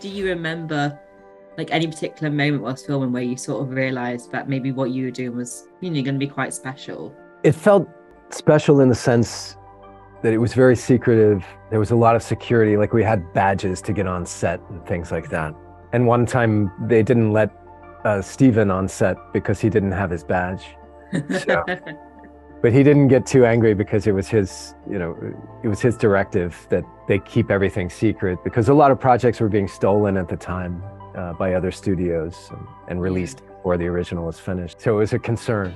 do you remember like any particular moment whilst filming where you sort of realised that maybe what you were doing was, you know, going to be quite special? It felt special in the sense that it was very secretive. There was a lot of security, like we had badges to get on set and things like that. And one time they didn't let Steven on set because he didn't have his badge. So. But he didn't get too angry because it was his, you know, it was his directive that they keep everything secret, because a lot of projects were being stolen at the time by other studios and released before the original was finished. So it was a concern.